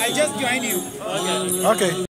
I just joined you. Okay. Okay.